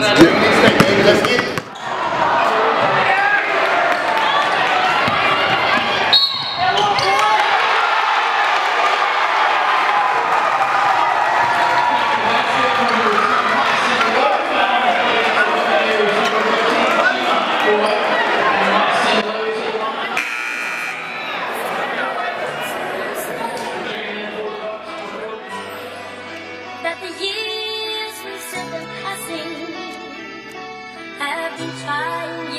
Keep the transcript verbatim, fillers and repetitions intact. Let's get it. Let's get it. Trying